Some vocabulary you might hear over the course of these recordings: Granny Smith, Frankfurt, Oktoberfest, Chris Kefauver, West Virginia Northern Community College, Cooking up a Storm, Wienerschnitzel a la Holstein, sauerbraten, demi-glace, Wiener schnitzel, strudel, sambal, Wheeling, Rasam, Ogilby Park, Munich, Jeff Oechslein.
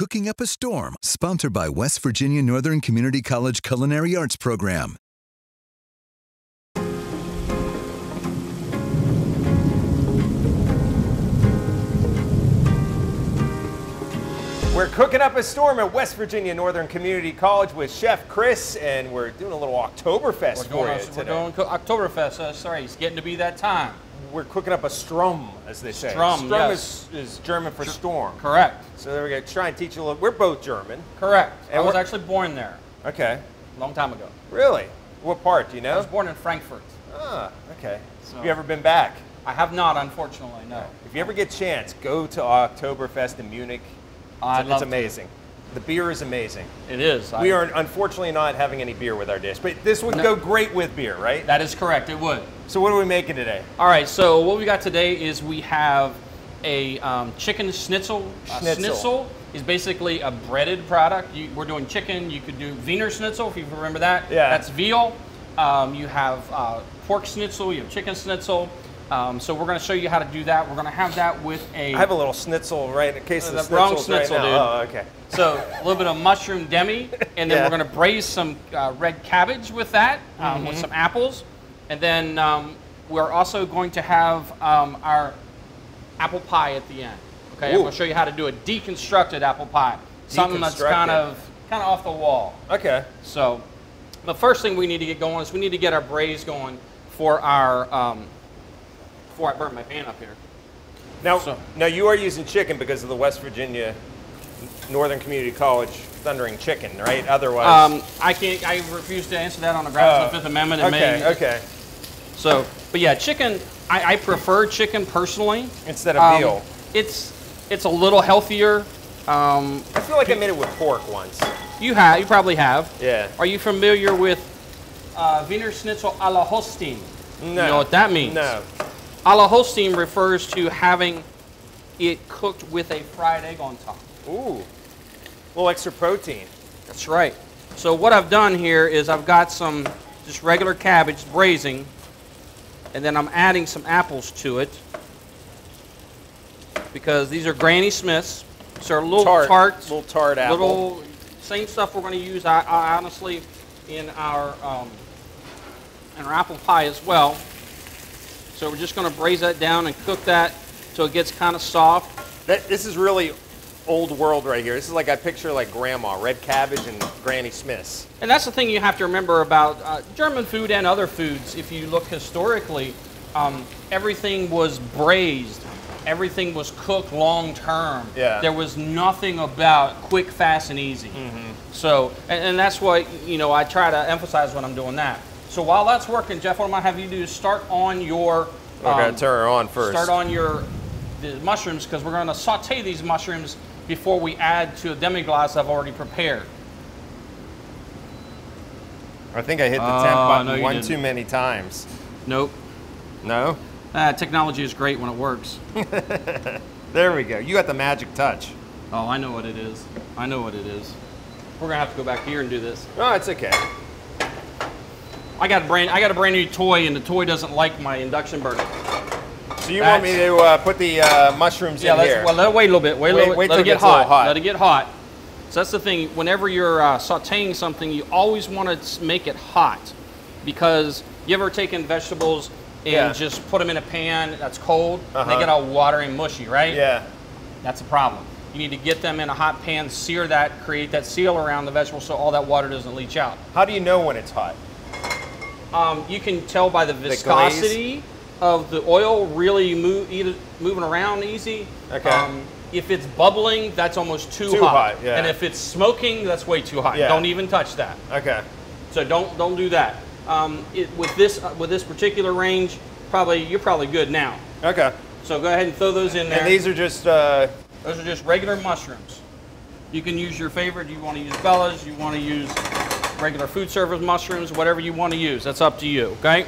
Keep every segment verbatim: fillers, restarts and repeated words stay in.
Cooking Up a Storm, sponsored by West Virginia Northern Community College Culinary Arts Program. We're cooking up a storm at West Virginia Northern Community College with Chef Chris, and we're doing a little Oktoberfest for you today. We're doing Oktoberfest. Uh, sorry, it's getting to be that time. We're cooking up a Strom, as they say. Strom, Strom yes. is, is German for storm. Correct. So there we go. Try and teach you a little. We're both German. Correct. And I was actually born there. Okay. A long time ago. Really? What part, do you know? I was born in Frankfurt. Ah, okay. So. Have you ever been back? I have not, unfortunately, no. If you ever get a chance, go to Oktoberfest in Munich. I'd it's love amazing. To. The beer is amazing. It is. We I, are unfortunately not having any beer with our dish, but this would no, go great with beer, right? That is correct. It would. So what are we making today? All right. So what we got today is we have a um, chicken schnitzel. Schnitzel. Uh, schnitzel is basically a breaded product. You, we're doing chicken. You could do Wiener schnitzel if you remember that. Yeah. That's veal. Um, you have uh, pork schnitzel. You have chicken schnitzel. Um, so we're going to show you how to do that. We're going to have that with a... I have a little schnitzel right in case uh, the wrong schnitzel, right now. Dude. Oh, okay. So a little bit of mushroom demi, and then yeah. we're going to braise some uh, red cabbage with that, um, mm-hmm. with some apples. And then um, we're also going to have um, our apple pie at the end. Okay, Ooh. I'm going to show you how to do a deconstructed apple pie, something that's kind of kind of off the wall. Okay. So the first thing we need to get going is we need to get our braise going for our... Um, Before I burn my pan up here. Now, so. now you are using chicken because of the West Virginia Northern Community College thundering chicken, right? Otherwise, um, I can't. I refuse to answer that on the grounds oh. of the Fifth Amendment. And okay. May, okay. So, but yeah, chicken. I, I prefer chicken personally instead of um, veal. It's it's a little healthier. Um, I feel like I made it with pork once. You have. You probably have. Yeah. Are you familiar with uh, Wiener schnitzel a la Holstein? No. You know what that means? No. A la Holstein refers to having it cooked with a fried egg on top. Ooh, a little extra protein. That's right. So what I've done here is I've got some just regular cabbage braising, and then I'm adding some apples to it because these are Granny Smiths. So they're a little tart, tart little tart apple. Little, same stuff we're going to use, I, I honestly, in our um, in our apple pie as well. So we're just going to braise that down and cook that so it gets kind of soft. That, this is really old world right here. This is like I picture like grandma, red cabbage and Granny Smith's. And that's the thing you have to remember about uh, German food and other foods. If you look historically, um, everything was braised. Everything was cooked long term. Yeah. There was nothing about quick, fast, and easy. Mm-hmm. So, and, and that's what, you know, I try to emphasize when I'm doing that. So while that's working, Jeff, what I'm gonna have you do is start on your. Um, okay, turn her on first. Start on your the mushrooms because we're gonna saute these mushrooms before we add to a demi-glace I've already prepared. I think I hit the uh, temp button no, one didn't. too many times. Nope. No. Uh, technology is great when it works. There we go. You got the magic touch. Oh, I know what it is. I know what it is. We're gonna have to go back here and do this. Oh, it's okay. I got a brand. I got a brand new toy, and the toy doesn't like my induction burner. So you that's, want me to uh, put the uh, mushrooms yeah, in here? Yeah. Well, let it wait a little bit. Wait, wait, little, wait let till it get hot. hot. Let it get hot. So that's the thing. Whenever you're uh, sautéing something, you always want to make it hot, because you ever taken vegetables and yeah. just put them in a pan that's cold, uh-huh. and they get all watery and mushy, right? Yeah. That's a problem. You need to get them in a hot pan, sear that, create that seal around the vegetable, so all that water doesn't leach out. How do you know when it's hot? Um, you can tell by the viscosity the of the oil really move, either moving around easy. Okay. Um, if it's bubbling, that's almost too, too hot. hot yeah. And if it's smoking, that's way too hot. Yeah. Don't even touch that. Okay. So don't don't do that. Um, it, with this uh, with this particular range, probably you're probably good now. Okay. So go ahead and throw those in there. And these are just uh... those are just regular mushrooms. You can use your favorite. You want to use Bella's. You want to use. Regular food service mushrooms, whatever you want to use. That's up to you, okay?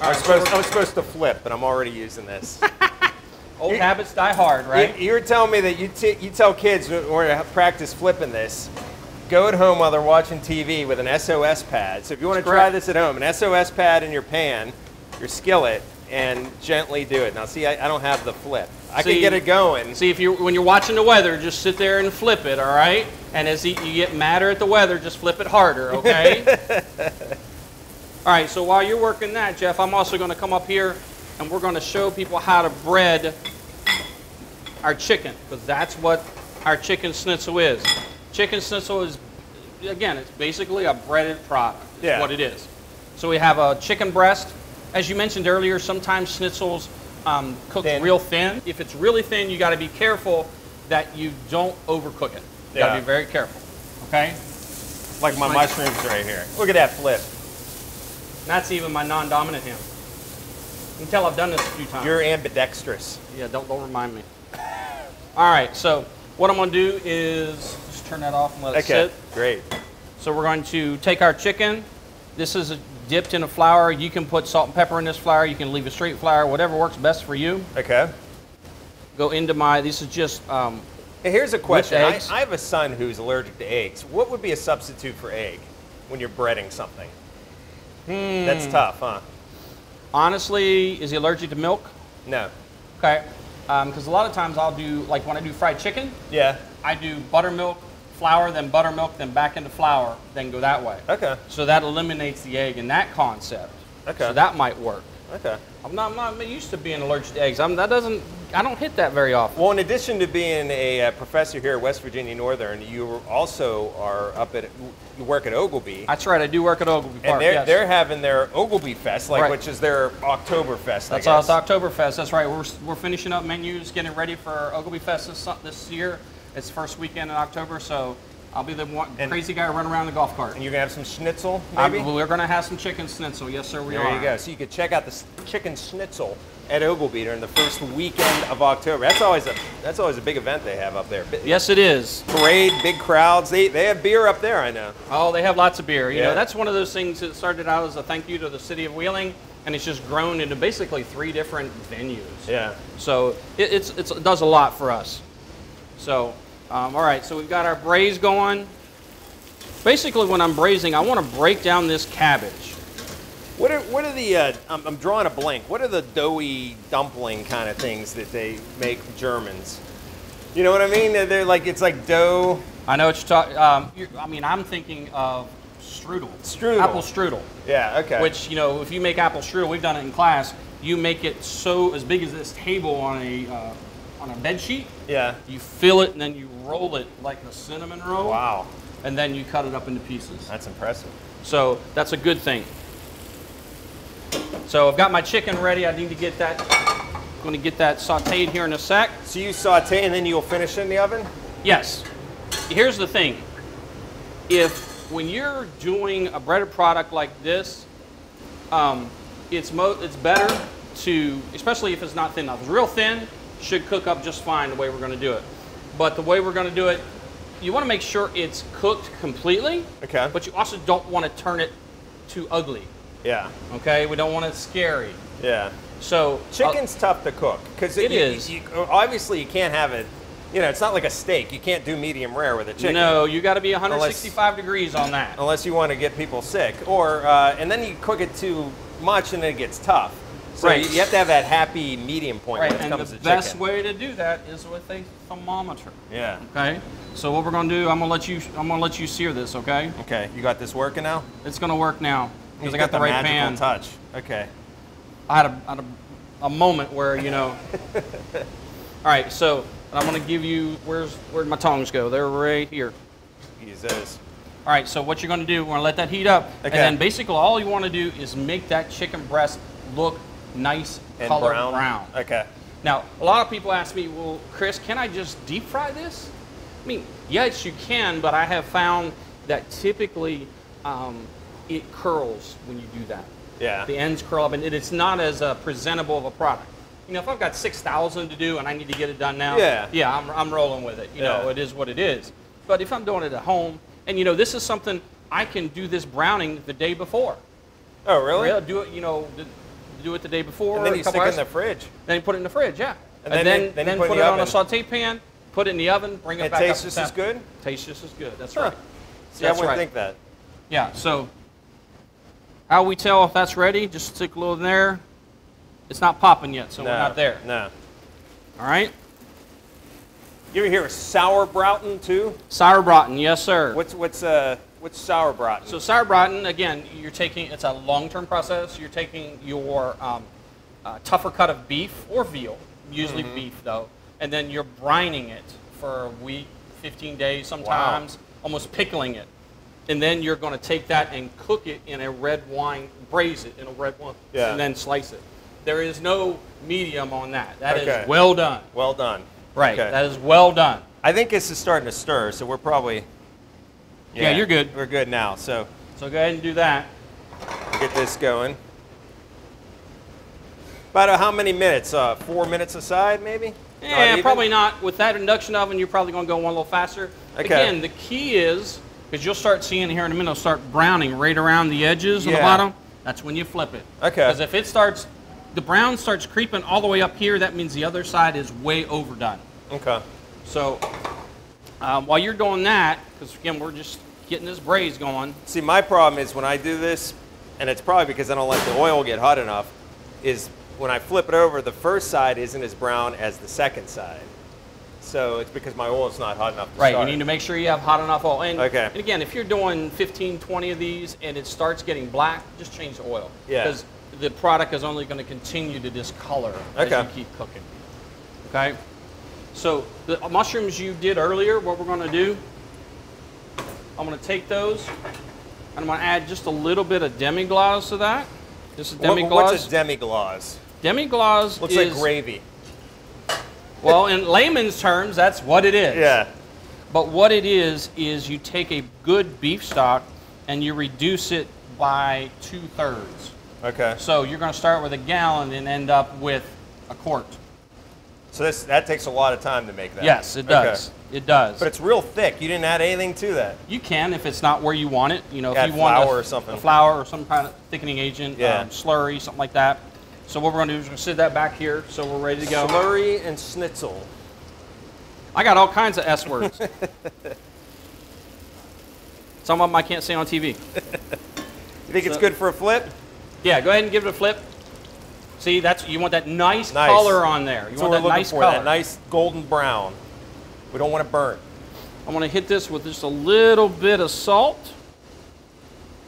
I was, supposed, I was supposed to flip, but I'm already using this. Old you, habits die hard, right? You, you were telling me that you, t you tell kids we're going to practice flipping this. Go at home while they're watching T V with an S O S pad. So if you want to try this at home, an S O S pad in your pan, your skillet, and gently do it. Now see, I, I don't have the flip. I see, can get it going. See, if you when you're watching the weather, just sit there and flip it, all right? And as you get madder at the weather, just flip it harder, okay? All right, so while you're working that, Jeff, I'm also gonna come up here and we're gonna show people how to bread our chicken, because that's what our chicken schnitzel is. Chicken schnitzel is, again, it's basically a breaded product, is yeah. what it is. So we have a chicken breast. As you mentioned earlier, sometimes schnitzels um, cook thin. real thin. If it's really thin, you gotta be careful that you don't overcook it. You yeah. gotta be very careful, okay? Like my like, mushrooms right here. Look at that flip. That's even my non-dominant hand. You can tell I've done this a few times. You're ambidextrous. Yeah, don't, don't remind me. All right, so what I'm gonna do is just turn that off and let it okay. sit. Great. So we're going to take our chicken. This is a, dipped in a flour. You can put salt and pepper in this flour. You can leave a straight flour, whatever works best for you. Okay. Go into my, this is just um, hey, here's a question. I, I have a son who's allergic to eggs. What would be a substitute for egg when you're breading something? Hmm. That's tough, huh? Honestly, is he allergic to milk? No. Okay. Because um, a lot of times I'll do, like when I do fried chicken, yeah, I do buttermilk, flour, then buttermilk, then back into flour, then go that way. Okay. So that eliminates the egg in that concept. Okay. So that might work. Okay. I'm not, I'm not used to being allergic to eggs. I'm, that doesn't, I don't hit that very often. Well, in addition to being a uh, professor here at West Virginia Northern, you also are up at, you work at Ogilby. That's right, I do work at Ogilby Park, And they're, yes. they're having their Ogilby Fest, like, right. which is their Oktoberfest, I guess. That's all, it's Oktoberfest, that's right. We're, we're finishing up menus, getting ready for Ogilby Fest this, this year. It's the first weekend in October, so I'll be the one and, crazy guy running around the golf cart. And you're going to have some schnitzel, maybe? I, we're going to have some chicken schnitzel. Yes, sir, we there are. There you go. So you can check out the chicken schnitzel at Ogilby during the first weekend of October. That's always a, that's always a big event they have up there. Yes, it is. Parade, big crowds. They, they have beer up there, I know. Oh, they have lots of beer. You yeah. know, that's one of those things that started out as a thank you to the city of Wheeling, and it's just grown into basically three different venues. Yeah. So it, it's, it's, it does a lot for us. So... Um, all right, so we've got our braise going. Basically, when I'm braising, I want to break down this cabbage. What are, what are the, uh, I'm, I'm drawing a blank, what are the doughy dumpling kind of things that they make Germans? You know what I mean? They're, they're like, it's like dough. I know what you're talking, um, I mean, I'm thinking of strudel. Strudel. Apple strudel. Yeah, okay. Which, you know, if you make apple strudel, we've done it in class, you make it so, as big as this table on a, uh, on a bed sheet. Yeah. You fill it and then you roll it like a cinnamon roll. Wow. And then you cut it up into pieces. That's impressive. So that's a good thing. So I've got my chicken ready. I need to get that, I'm gonna get that sauteed here in a sec. So you saute and then you'll finish it in the oven? Yes. Here's the thing. If, when you're doing a breaded product like this, um, it's, mo it's better to, especially if it's not thin enough. If it's real thin, should cook up just fine the way we're gonna do it. But the way we're gonna do it, you wanna make sure it's cooked completely, okay. but you also don't wanna turn it too ugly. Yeah. Okay, we don't want it scary. Yeah. So. Chicken's uh, tough to cook. Cause it, it you, is. You, obviously you can't have it, you know, it's not like a steak. You can't do medium rare with a chicken. No, you gotta be one sixty-five unless, degrees on that. Unless you wanna get people sick. Or, uh, and then you cook it too much and then it gets tough. So right. you have to have that happy medium point right. when it and comes to chicken. And the best way to do that is with a thermometer. Yeah. Okay. So what we're gonna do, I'm gonna let you, I'm gonna let you sear this. Okay. Okay. You got this working now? It's gonna work now because I got, got the, the right pan. Touch. Okay. I had a, had a, a moment where you know. All right. So I'm gonna give you. Where's where'd my tongs go? They're right here. Use those. All right. So what you're gonna do? We're gonna let that heat up, okay. and then basically all you want to do is make that chicken breast look nice and color brown. brown. Okay. Now, a lot of people ask me, well, Chris, can I just deep fry this? I mean, yes, you can, but I have found that typically um, it curls when you do that. Yeah. The ends curl up, and it, it's not as uh, presentable of a product. You know, if I've got six thousand to do and I need to get it done now, yeah, yeah I'm, I'm rolling with it. You yeah. know, it is what it is. But if I'm doing it at home, and you know, this is something I can do this browning the day before. Oh, really? I'll do it, you know, the, do it the day before. And then you stick it in the fridge. Then you put it in the fridge, yeah. And, and then, then, then, then put, put it on a saute pan, put it in the oven, bring it, it back up. It tastes just as good? Tastes just as good, that's huh. right. See, that's I wouldn't right. think that. Yeah, so how we tell if that's ready, just stick a little in there. It's not popping yet, so no, we're not there. No. All right. You ever hear of sauerbraten too? Sauerbraten, yes, sir. What's what's uh what's sauerbraten? So sauerbraten, again, you're taking it's a long-term process. You're taking your um, uh, tougher cut of beef or veal, usually mm-hmm. beef though, and then you're brining it for a week, fifteen days, sometimes wow. almost pickling it, and then you're going to take that and cook it in a red wine, braise it in a red wine, yeah. and then slice it. There is no medium on that. That okay. is well done. Well done. Right. Okay. That is well done. I think this is starting to stir, so we're probably... Yeah, yeah, you're good. We're good now, so... So go ahead and do that. We'll get this going. About uh, how many minutes? Uh, four minutes aside, maybe? Yeah, not probably not. With that induction oven, you're probably going to go one a little faster. Okay. Again, the key is, because you'll start seeing here in a minute, it'll start browning right around the edges yeah. on the bottom. That's when you flip it. Okay. Because if it starts... The brown starts creeping all the way up here. That means the other side is way overdone. Okay. So um, while you're doing that, because again, we're just getting this braise going. See, my problem is when I do this, and it's probably because I don't let the oil get hot enough, is when I flip it over, the first side isn't as brown as the second side. So it's because my oil is not hot enough to Right, start. You need to make sure you have hot enough oil. And, okay. and again, if you're doing fifteen, twenty of these and it starts getting black, just change the oil. Yeah. The product is only going to continue to discolor okay. as you keep cooking. Okay? So the mushrooms you did earlier, what we're going to do, I'm going to take those and I'm going to add just a little bit of demi-glace to that. This is demi-glace. What's a demi-glace? Demi-glace looks is, like gravy. Well, in layman's terms, that's what it is. Yeah. But what it is, is you take a good beef stock and you reduce it by two-thirds. Okay. So you're going to start with a gallon and end up with a quart. So this that takes a lot of time to make that. Yes, it does. Okay. It does. But it's real thick. You didn't add anything to that. You can if it's not where you want it. You know, add if you flour want a, or something. A flour or some kind of thickening agent, yeah. um, slurry, something like that. So what we're going to do is we're going to sit that back here so we're ready to go. Slurry and schnitzel. I got all kinds of S words. Some of them I can't say on T V. You think so, it's good for a flip? Yeah, go ahead and give it a flip. See, that's you want that nice, nice. color on there. You so want that nice for, color. That nice golden brown. We don't want to burn. I want to hit this with just a little bit of salt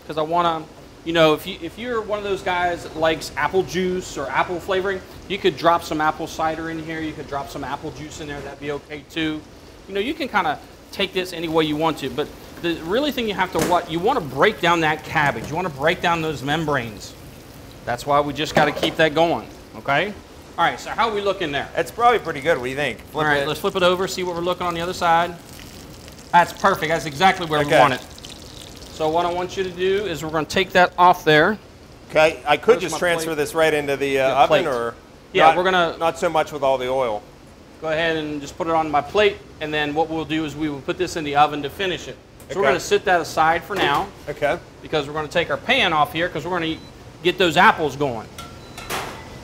because I want to, you know, if you if you're one of those guys that likes apple juice or apple flavoring, you could drop some apple cider in here. You could drop some apple juice in there. That'd be okay too. You know, you can kind of take this any way you want to, but the really thing you have to what you want to break down that cabbage. You want to break down those membranes. That's why we just got to keep that going, okay? All right, so how are we looking there? That's probably pretty good. What do you think? Flip All right, it. let's flip it over, see what we're looking on the other side. That's perfect. That's exactly where okay. we want it. So what I want you to do is we're going to take that off there. Okay, I could There's just transfer plate. this right into the uh, oven, or yeah, not, we're gonna not so much with all the oil. Go ahead and just put it on my plate, and then what we'll do is we will put this in the oven to finish it. So okay. we're going to sit that aside for now. Okay. Because we're going to take our pan off here because we're going to get those apples going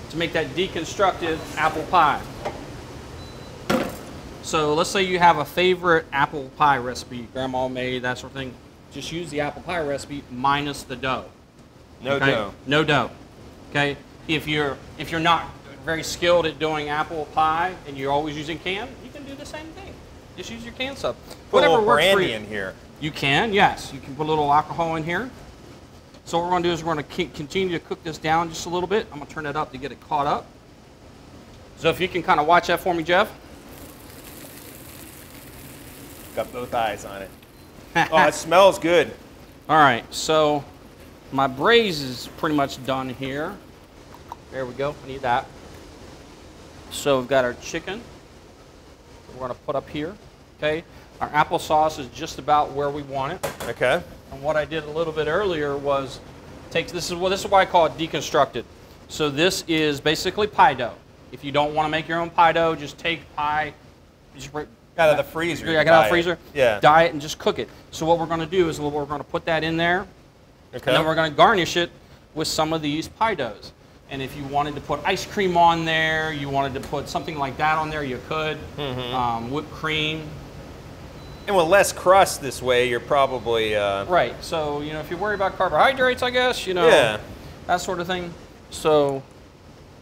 to make that deconstructed apple pie. So let's say you have a favorite apple pie recipe, grandma made, that sort of thing. Just use the apple pie recipe minus the dough. No okay? dough. No dough. Okay. If you're if you're not very skilled at doing apple pie and you're always using can, you can do the same thing. Just use your can sub. Put Whatever a little works brandy for you. in here. You can, yes. You can put a little alcohol in here. So what we're going to do is we're going to continue to cook this down just a little bit. I'm going to turn it up to get it caught up. So if you can kind of watch that for me, Jeff. Got both eyes on it. Oh, it smells good. All right, so my braise is pretty much done here. There we go. I need that. So we've got our chicken. We're going to put up here. Okay. Our applesauce is just about where we want it. Okay. And what I did a little bit earlier was take this is well this is why I call it deconstructed. So this is basically pie dough. If you don't want to make your own pie dough, just take pie just break, out of the freezer. I got out of the freezer. Yeah. Dye it and just cook it. So what we're going to do is we're going to put that in there. Okay. And then we're going to garnish it with some of these pie doughs. And if you wanted to put ice cream on there, you wanted to put something like that on there, you could. Mm-hmm. um, whipped cream. And with less crust this way, you're probably... Uh... Right. So, you know, if you're worried about carbohydrates, I guess, you know, yeah. that sort of thing. So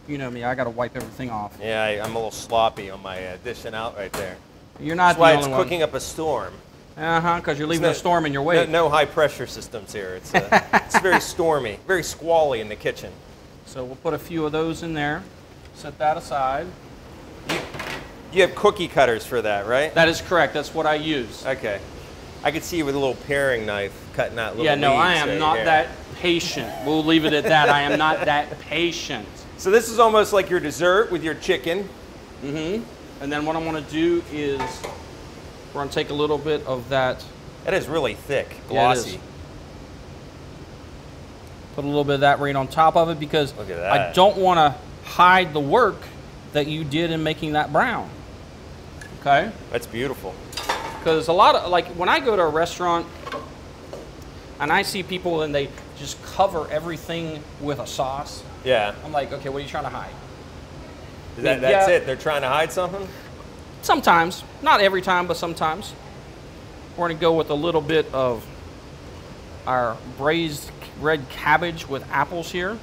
you know me, I got to wipe everything off. Yeah, I, I'm a little sloppy on my uh, dishing out right there. You're not That's why the only it's one. Cooking up a storm. Uh-huh, because you're leaving no, a storm in your wake. No, no high-pressure systems here. It's, uh, it's very stormy, very squally in the kitchen. So we'll put a few of those in there. Set that aside. You, you have cookie cutters for that, right? That is correct. That's what I use. Okay. I could see you with a little paring knife cutting out little Yeah, no, I am right not here. That patient. We'll leave it at that. I am not that patient. So this is almost like your dessert with your chicken. Mm-hmm. And then what I want to do is... we're going to take a little bit of that. That is really thick, glossy. Yeah, put a little bit of that right on top of it because I don't want to hide the work that you did in making that brown. Okay? That's beautiful. Because a lot of, like, when I go to a restaurant and I see people and they just cover everything with a sauce. Yeah. I'm like, okay, what are you trying to hide? Is that, I mean, that's yeah. it? They're trying to hide something? Sometimes, not every time, but sometimes. We're gonna go with a little bit of our braised red cabbage with apples here.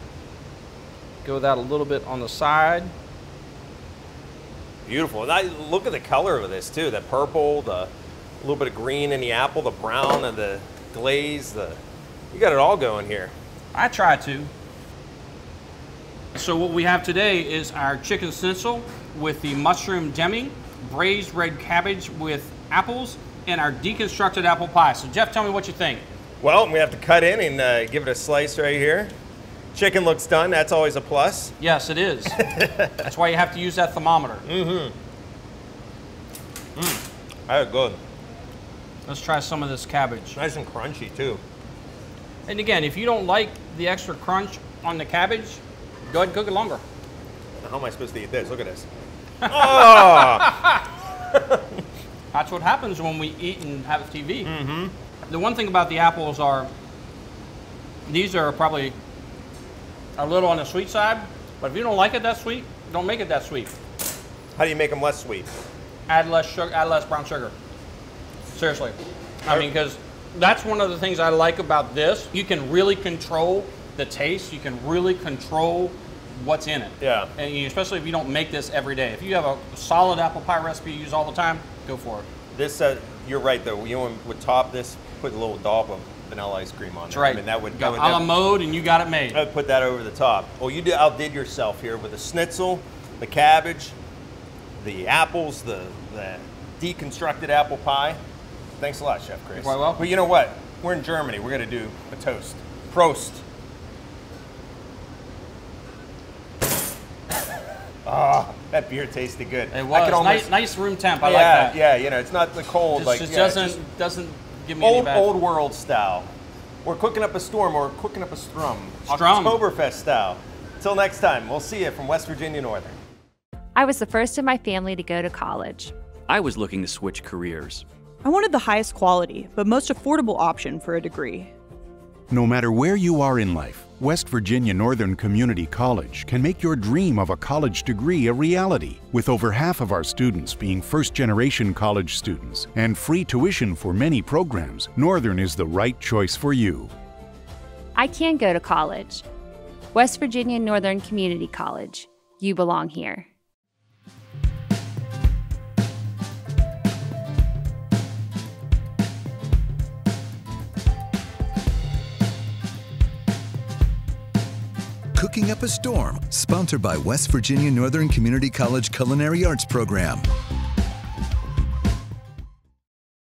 Go with that a little bit on the side. Beautiful. Look at the color of this too, the purple, the little bit of green in the apple, the brown and the glaze. The You got it all going here. I try to. So what we have today is our chicken schnitzel with the mushroom demi, braised red cabbage with apples, and our deconstructed apple pie. So Jeff, tell me what you think. Well, we have to cut in and uh, give it a slice right here. Chicken looks done, that's always a plus. Yes, it is. That's why you have to use that thermometer. Mm-hmm. Mm. That's good. Let's try some of this cabbage. Nice and crunchy too. And again, if you don't like the extra crunch on the cabbage, go ahead and cook it longer. How am I supposed to eat this? Look at this. Oh! That's what happens when we eat and have a T V. Mm-hmm. The one thing about the apples are, these are probably a little on the sweet side, but if you don't like it that sweet, don't make it that sweet. How do you make them less sweet? Add less sugar, add less brown sugar. Seriously. I mean, because that's one of the things I like about this. You can really control the taste. You can really control what's in it. Yeah. And especially if you don't make this every day. If you have a solid apple pie recipe you use all the time, go for it. This, uh, you're right though. You know, would top this, put a little dollop of vanilla ice cream on. That's there. Right. I mean, that would go a la mode, and you got it made. I would put that over the top. Well, you outdid yourself here with the schnitzel, the cabbage, the apples, the, the deconstructed apple pie. Thanks a lot, Chef Chris. You're quite welcome. But you know what? We're in Germany. We're going to do a toast. Prost. Oh, that beer tasted good. It was. I could almost, nice, nice room temp. I yeah, like that. Yeah, you know, it's not the cold. Just, like, just yeah, doesn't just doesn't give me old, any bad. Old world style. We're cooking up a storm. We're cooking up a strum. Strum. Oktoberfest style. Till next time, we'll see you from West Virginia Northern. I was the first in my family to go to college. I was looking to switch careers. I wanted the highest quality, but most affordable option for a degree. No matter where you are in life, West Virginia Northern Community College can make your dream of a college degree a reality. With over half of our students being first-generation college students and free tuition for many programs, Northern is the right choice for you. I can go to college. West Virginia Northern Community College. You belong here. Cooking Up a Storm, sponsored by West Virginia Northern Community College Culinary Arts Program.